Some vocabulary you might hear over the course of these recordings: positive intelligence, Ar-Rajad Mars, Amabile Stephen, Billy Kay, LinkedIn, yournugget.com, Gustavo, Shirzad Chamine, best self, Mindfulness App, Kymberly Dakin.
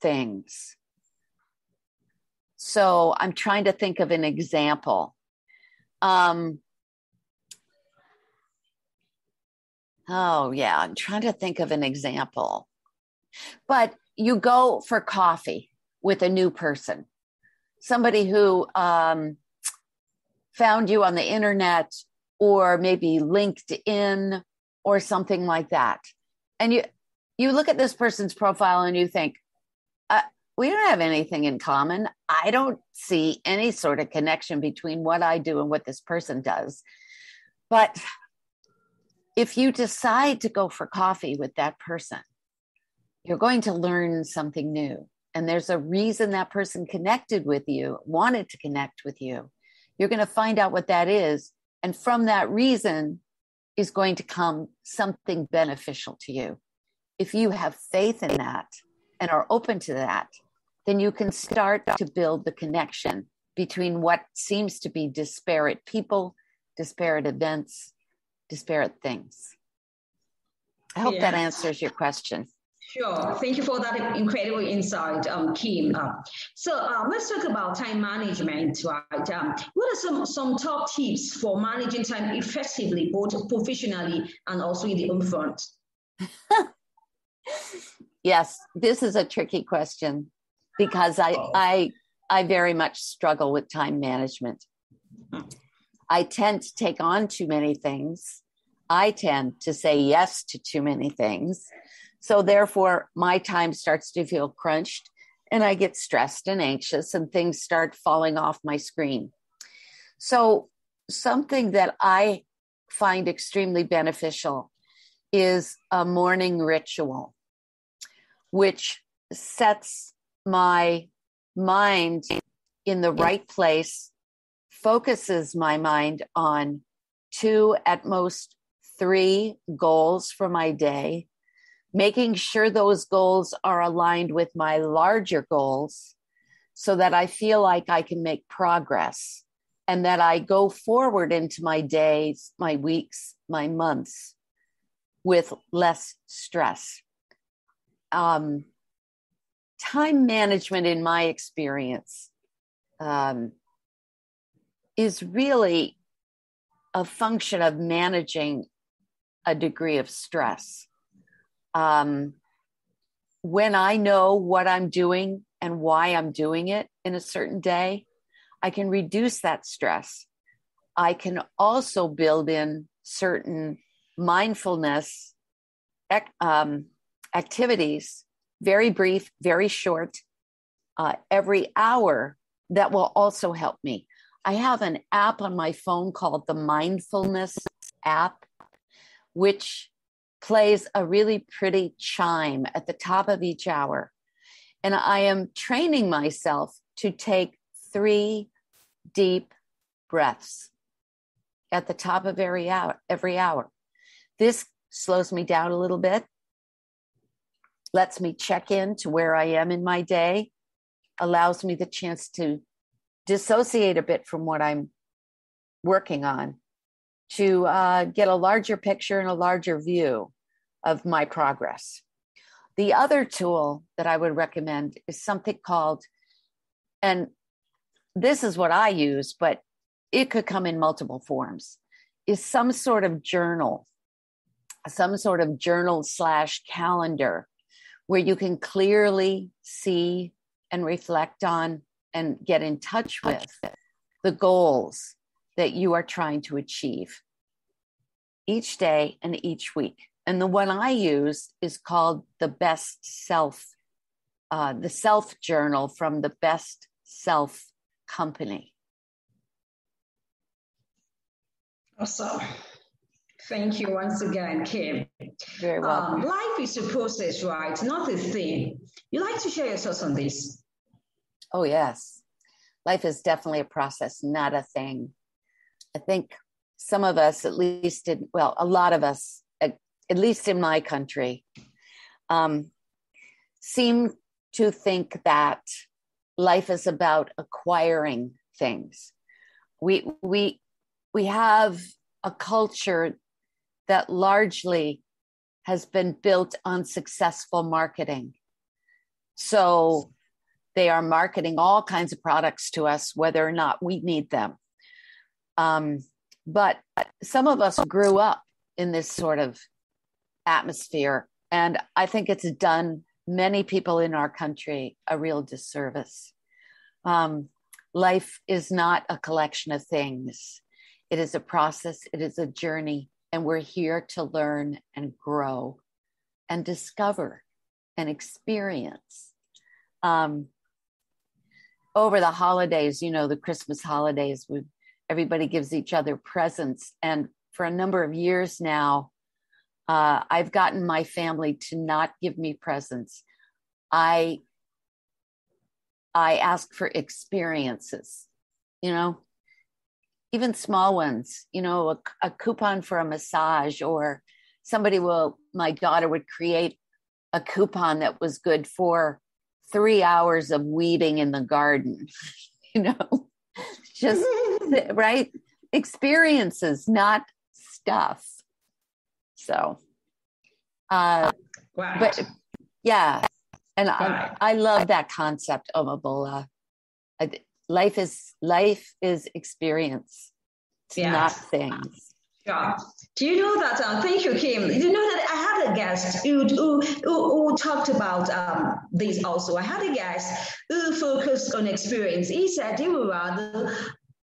things. So I'm trying to think of an example. I'm trying to think of an example. But you go for coffee with a new person, somebody who found you on the internet or maybe LinkedIn or something like that. And you look at this person's profile and you think, we don't have anything in common. I don't see any sort of connection between what I do and what this person does. But if you decide to go for coffee with that person, you're going to learn something new. And there's a reason that person connected with you, wanted to connect with you. You're going to find out what that is. And from that reason is going to come something beneficial to you. If you have faith in that and are open to that, then you can start to build the connection between what seems to be disparate people, disparate events, disparate things. I hope that answers your question. Sure. Thank you for that incredible insight, Kim. Let's talk about time management, right? What are some top tips for managing time effectively, both professionally and also in the home front? Yes, this is a tricky question because I very much struggle with time management. I tend to take on too many things. I tend to say yes to too many things. So therefore, my time starts to feel crunched and I get stressed and anxious and things start falling off my screen. So something that I find extremely beneficial is a morning ritual, which sets my mind in the right place, focuses my mind on 2, at most 3 goals for my day, making sure those goals are aligned with my larger goals so that I feel like I can make progress and that I go forward into my days, my weeks, my months with less stress. Time management, in my experience, is really a function of managing a degree of stress. When I know what I'm doing and why I'm doing it in a certain day, I can reduce that stress. I can also build in certain mindfulness activities, very brief, very short, every hour, that will also help me. I have an app on my phone called the Mindfulness App, which plays a really pretty chime at the top of each hour. And I am training myself to take 3 deep breaths at the top of every hour. This slows me down a little bit, lets me check in to where I am in my day, allows me the chance to dissociate a bit from what I'm working on, to get a larger picture and a larger view of my progress. The other tool that I would recommend is something called, and this is what I use, but it could come in multiple forms, is some sort of journal, /calendar, where you can clearly see and reflect on and get in touch with the goals that you are trying to achieve each day and each week. And the one I use is called the Best Self, the Self Journal from the Best Self Company. Awesome. Thank you once again, Kim. Very welcome. Life is a process, right? Not a thing. You like to share your thoughts on this? Oh, yes. Life is definitely a process, not a thing. I think some of us, a lot of us, at least in my country, seem to think that life is about acquiring things. We have a culture that largely has been built on successful marketing. So they are marketing all kinds of products to us, whether or not we need them. But some of us grew up in this sort of atmosphere, and I think it's done many people in our country a real disservice. Life is not a collection of things. It is a process. It is a journey. And we're here to learn and grow and discover and experience. Over the holidays, you know, the Christmas holidays, everybody gives each other presents. And for a number of years now, I've gotten my family to not give me presents. I ask for experiences, you know, even small ones, you know, a coupon for a massage, or my daughter would create a coupon that was good for 3 hours of weeding in the garden, you know, just right experiences, not stuff. So, wow. But yeah. And I love that concept, Omabola. Life is experience. It's not things. Yeah. Do you know that? Thank you, Kim. You know that I had a guest who talked about this also. I had a guest who focused on experience. He said he would rather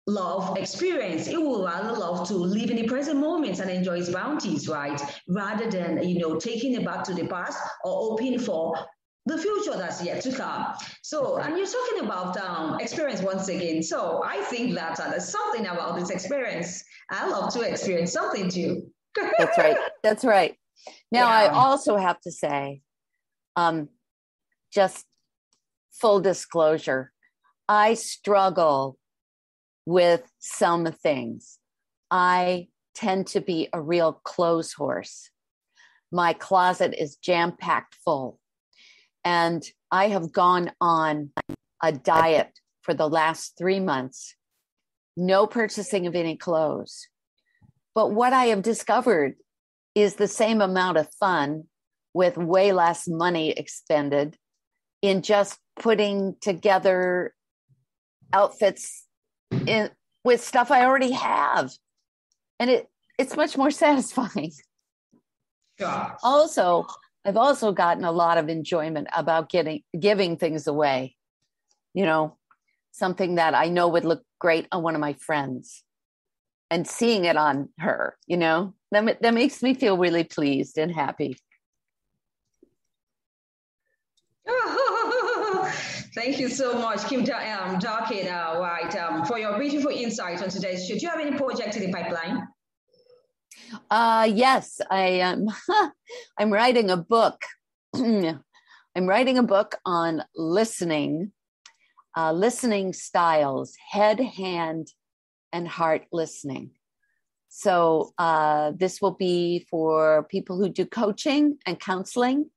love experience. He would rather love to live in the present moment and enjoy his bounties, right? Rather than, you know, taking it back to the past or hoping for the future that's yet to come. So, and you're talking about experience once again. So I think that there's something about this experience. I love to experience something too. That's right. That's right. Now, I also have to say, just full disclosure, I struggle with some things. I tend to be a real clothes horse. My closet is jam-packed full. And I have gone on a diet for the last 3 months, no purchasing of any clothes. But what I have discovered is the same amount of fun with way less money expended in just putting together outfits with stuff I already have. And it's much more satisfying. Gosh. Also, I've also gotten a lot of enjoyment about giving things away, you know, something that I know would look great on one of my friends and seeing it on her, you know, that makes me feel really pleased and happy. Thank you so much, Kim Dakin, right, for your beautiful insight on today's show. Do you have any project in the pipeline? Yes, I am. I'm writing a book. I'm writing a book on listening styles, head, hand, and heart listening. So this will be for people who do coaching and counseling.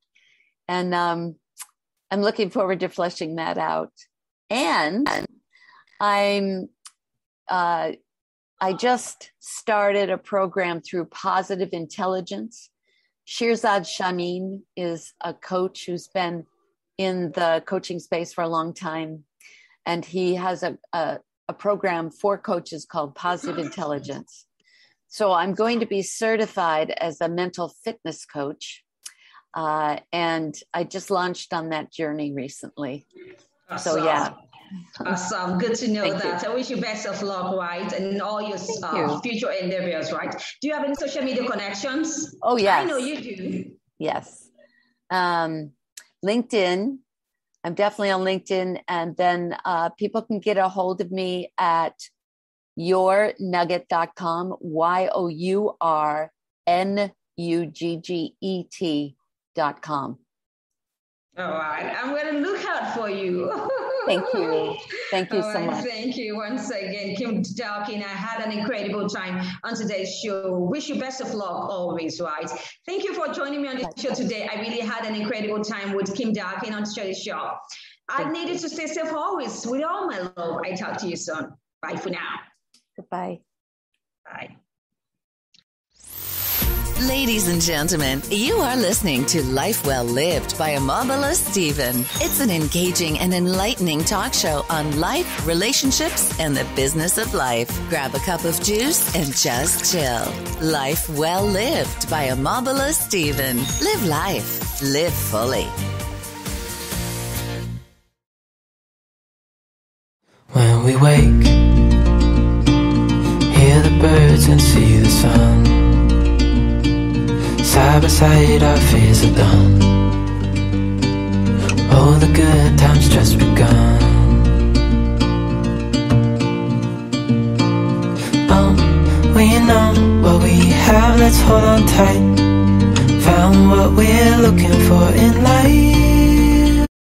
And I'm looking forward to fleshing that out. And I just started a program through Positive Intelligence. Shirzad Chamine is a coach who's been in the coaching space for a long time. And he has a program for coaches called Positive Intelligence. So I'm going to be certified as a mental fitness coach. And I just launched on that journey recently. Awesome. So yeah. Awesome. Good to know that. I wish you best of luck, right? And all your future endeavors, right? Do you have any social media connections? Oh, yes. I know you do. Yes. LinkedIn. I'm definitely on LinkedIn. And then people can get a hold of me at yournugget.com, yournugget.com. All right. I'm going to look out for you. Thank you so much. Thank you once again, Kim Dakin. I had an incredible time on today's show. Wish you best of luck always, right? Thank you for joining me on the show today. I really had an incredible time with Kim Dakin on today's show. I needed to stay safe always. With all my love, I talk to you soon. Bye for now. Goodbye. Bye. Ladies and gentlemen, you are listening to Life Well Lived by Amabile Stephen. It's an engaging and enlightening talk show on life, relationships, and the business of life. Grab a cup of juice and just chill. Life Well Lived by Amabile Stephen. Live life. Live fully. When we wake, hear the birds and see the sun. Side by side our fears are done. Oh, the good times just begun. Oh, we know what we have, let's hold on tight. Found what we're looking for in life.